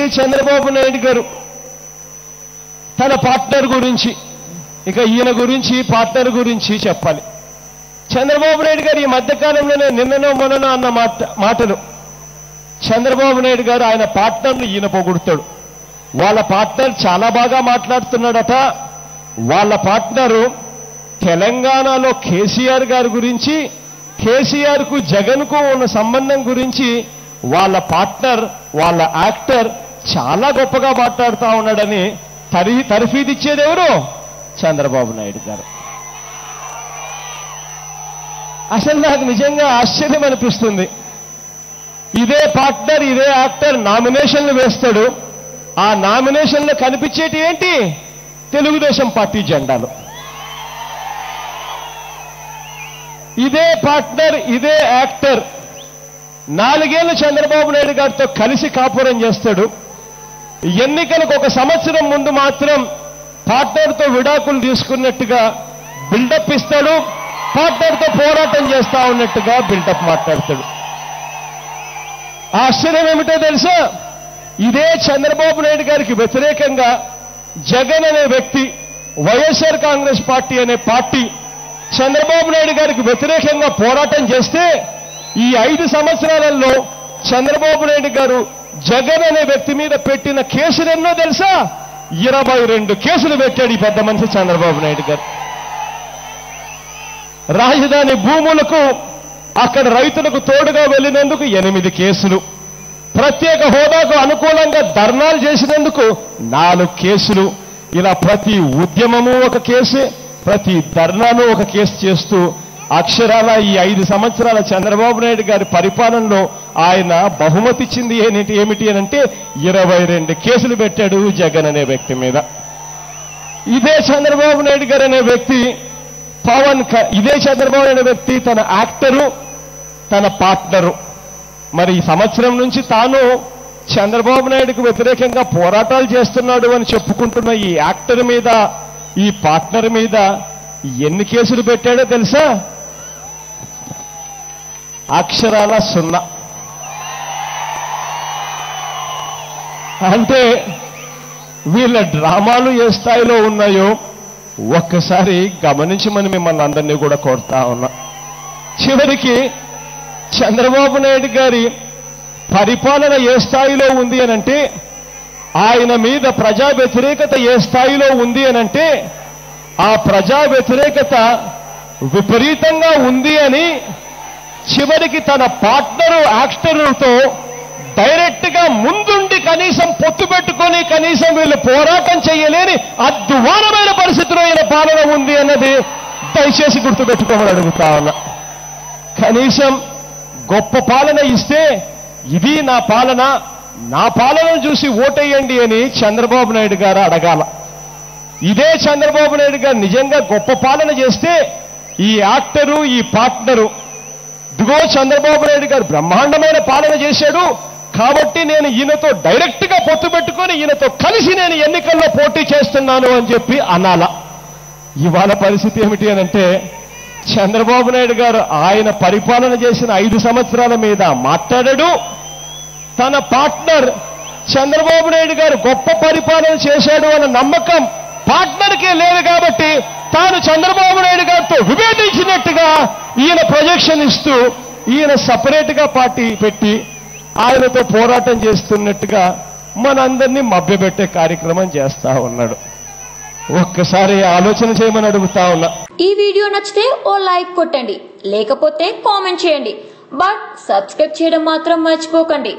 మంత్రి చంద్రబాబు నాయుడు గారు తన పార్ట్నర్ గురించి, ఇక ఈయన గురించి పార్ట్నర్ గురించి చెప్పాలి. చంద్రబాబు నాయుడు గారు ఈ మధ్యకాలంలోనే నిన్ననో మొన్ననో అన్న మాటలు చంద్రబాబు నాయుడు గారు ఆయన పార్ట్నర్ను ఈయన పొగుడుతాడు. వాళ్ళ పార్ట్నర్ చాలా బాగా మాట్లాడుతున్నాడట, వాళ్ళ పార్ట్నరు తెలంగాణలో కేసీఆర్ గారి గురించి, కేసీఆర్కు జగన్కు ఉన్న సంబంధం గురించి వాళ్ళ పార్ట్నర్, వాళ్ళ యాక్టర్ చాలా గొప్పగా మాట్లాడుతూ ఉన్నాడని తర్ఫీదిచ్చేది ఎవరు? చంద్రబాబు నాయుడు గారు. అసలు నాకు నిజంగా ఆశ్చర్యం అనిపిస్తుంది. ఇదే పార్ట్నర్, ఇదే యాక్టర్ నామినేషన్లు వేస్తాడు. ఆ నామినేషన్లో కనిపించేటి ఏంటి? తెలుగుదేశం పార్టీ జెండాలు. ఇదే పార్ట్నర్, ఇదే యాక్టర్ 4 ఏళ్లు చంద్రబాబు నాయుడు గారితో కలిసి కాపురం చేస్తాడు. ఎన్నికలకు 1 సంవత్సరం ముందు మాత్రం పార్ట్నర్తో విడాకులు తీసుకున్నట్టుగా బిల్డప్ ఇస్తాడు, పార్ట్నర్తో పోరాటం చేస్తా ఉన్నట్టుగా బిల్డప్ మాట్లాడతాడు. ఆశ్చర్యం ఏమిటో తెలుసా? ఇదే చంద్రబాబు నాయుడు గారికి వ్యతిరేకంగా జగన్ అనే వ్యక్తి, వైఎస్ఆర్ కాంగ్రెస్ పార్టీ అనే పార్టీ చంద్రబాబు నాయుడు గారికి వ్యతిరేకంగా పోరాటం చేస్తే, ఈ 5 సంవత్సరాలలో చంద్రబాబు నాయుడు గారు జగన్ అనే వ్యక్తి మీద పెట్టిన కేసులు ఎన్నో తెలుసా? 22 కేసులు పెట్టాడు ఈ పెద్ద మనిషి చంద్రబాబు నాయుడు గారు. రాజధాని భూములకు అక్కడ రైతులకు తోడుగా వెళ్ళినందుకు 8 కేసులు, ప్రత్యేక హోదాకు అనుకూలంగా ధర్నాలు చేసినందుకు 4 కేసులు, ఇలా ప్రతి ఉద్యమము ఒక కేసు, ప్రతి ధర్నాను ఒక కేసు చేస్తూ అక్షరాల ఈ 5 సంవత్సరాల చంద్రబాబు నాయుడు గారి పరిపాలనలో ఆయన బహుమతి ఇచ్చింది ఏమిటి అని అంటే 22 కేసులు పెట్టాడు జగన్ అనే వ్యక్తి మీద. ఇదే చంద్రబాబు నాయుడు గారు అనే వ్యక్తి ఇదే చంద్రబాబు అనే వ్యక్తి తన యాక్టరు, తన పార్ట్నరు. మరి ఈ సంవత్సరం నుంచి తాను చంద్రబాబు నాయుడుకు వ్యతిరేకంగా పోరాటాలు చేస్తున్నాడు అని చెప్పుకుంటున్న ఈ యాక్టర్ మీద, ఈ పార్ట్నర్ మీద ఎన్ని కేసులు పెట్టాడో తెలుసా? అక్షరాల 0. అంటే వీళ్ళ డ్రామాలు ఏ స్థాయిలో ఉన్నాయో ఒక్కసారి గమనించమని మిమ్మల్ని అందరినీ కూడా కోరుతా ఉన్నా. చివరికి చంద్రబాబు నాయుడు గారి పరిపాలన ఏ స్థాయిలో ఉంది అనంటే, ఆయన మీద ప్రజా వ్యతిరేకత ఏ స్థాయిలో ఉంది అనంటే, ఆ ప్రజా వ్యతిరేకత విపరీతంగా ఉంది అని చివరికి తన పార్ట్నరు యాక్టర్లతో డైరెక్ట్గా ముందుండి కనీసం పొత్తు పెట్టుకొని కనీసం వీళ్ళు పోరాటం చేయలేని అద్వానమైన పరిస్థితిలో ఈయన పాలన ఉంది అన్నది దయచేసి గుర్తుపెట్టుకోమని అడుగుతా ఉన్నా. కనీసం గొప్ప పాలన ఇస్తే ఇది నా పాలన, నా పాలనను చూసి ఓటేయండి అని చంద్రబాబు నాయుడు గారు అడగాల. ఇదే చంద్రబాబు నాయుడు గారు నిజంగా గొప్ప పాలన చేస్తే ఈ యాక్టరు, ఈ పార్ట్నరు, ఇదిగో చంద్రబాబు నాయుడు గారు బ్రహ్మాండమైన పాలన చేశాడు కాబట్టి నేను ఈయనతో డైరెక్ట్గా పొత్తు పెట్టుకొని ఈయనతో కలిసి నేను ఎన్నికల్లో పోటీ చేస్తున్నాను అని చెప్పి అనాల. ఇవాళ పరిస్థితి ఏమిటి అనంటే, చంద్రబాబు నాయుడు గారు ఆయన పరిపాలన చేసిన 5 సంవత్సరాల మీద మాట్లాడాడు. తన పార్ట్నర్ చంద్రబాబు నాయుడు గారు గొప్ప పరిపాలన చేశాడు అన్న నమ్మకం పార్ట్నర్కే లేదు కాబట్టి తాను చంద్రబాబు నాయుడు గారితో విభేదించినట్టుగా ఈయన ప్రొజెక్షన్ ఇస్తూ, ఈయన సపరేట్గా పార్టీ పెట్టి ఆయనతో పోరాటం చేస్తున్నట్టుగా మనందరినీ మభ్యపెట్టే కార్యక్రమం చేస్తా ఉన్నాడు. ఒక్కసారి ఆలోచన చేయమని అడుగుతా ఉన్నా. ఈ వీడియో నచ్చితే ఓ లైక్ కొట్టండి, లేకపోతే కామెంట్ చేయండి, బట్ సబ్స్క్రైబ్ చేయడం మాత్రం మర్చిపోకండి.